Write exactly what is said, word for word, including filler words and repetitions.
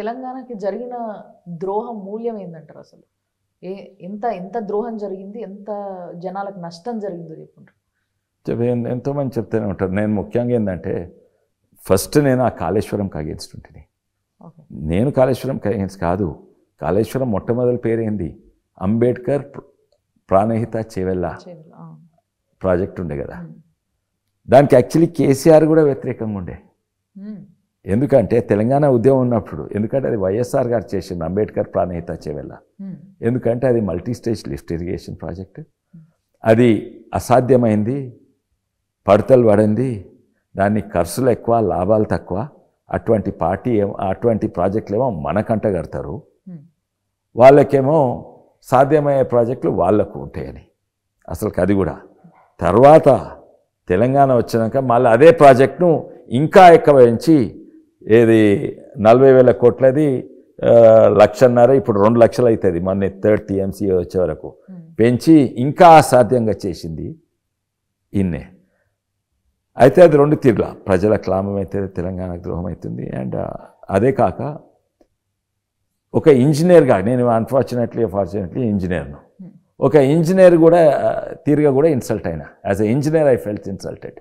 తెలంగాణకి జరిగిన ద్రోహం మూల్యం ఏందంటారు అసలు? ఏ ఎంత ఎంత ద్రోహం జరిగింది, ఎంత జనాలకు నష్టం జరిగిందో చెప్పుంటారు. ఎంతోమంది చెప్తూనే ఉంటారు. నేను ముఖ్యంగా ఏంటంటే ఫస్ట్ నేను ఆ కాళేశ్వరంకి అగేన్స్ట్ ఉంటుంది. నేను కాళేశ్వరంకి అగేన్స్ట్ కాదు. కాళేశ్వరం మొట్టమొదటి పేరేంది? అంబేద్కర్ ప్రాణహిత చెవెల్లా ప్రాజెక్ట్ ఉండే కదా, దానికి యాక్చువల్లీ కేసీఆర్ కూడా వ్యతిరేకంగా ఉండే. ఎందుకంటే తెలంగాణ ఉద్యమం ఉన్నప్పుడు, ఎందుకంటే అది వైఎస్ఆర్ గారు చేసింది అంబేద్కర్ ప్రాణహిత చెవెల్లా. ఎందుకంటే అది multi stage lift irrigation project, అది అసాధ్యమైంది, పడతలు పడింది, దాన్ని ఖర్చులు ఎక్కువ లాభాలు తక్కువ, అటువంటి పార్టీ అటువంటి ప్రాజెక్టులు ఏమో మనకంట కడతారు, వాళ్ళకేమో సాధ్యమయ్యే ప్రాజెక్టులు వాళ్ళకు ఉంటాయని. అసలు అది కూడా తర్వాత తెలంగాణ వచ్చినాక మళ్ళీ అదే ప్రాజెక్టును ఇంకా ఎక్కువ పెంచి ఏది నలభై వేల కోట్లది లక్షన్నర ఇప్పుడు రెండు లక్షలు అవుతుంది మొన్న థర్డ్ టీఎంసీ వచ్చే వరకు పెంచి ఇంకా అసాధ్యంగా చేసింది ఇన్నే. అయితే అది రెండు తీర్ల ప్రజల క్లామం అవుతుంది, తెలంగాణకు ద్రోహం అవుతుంది. అండ్ అదే కాక ఒక ఇంజనీర్గా నేను అన్ఫార్చునేట్లీ ఫార్చునేట్లీ ఇంజనీర్ను, ఒక ఇంజనీర్ కూడా తీరుగా కూడా ఇన్సల్ట్ అయినా as a engineer I felt insulted.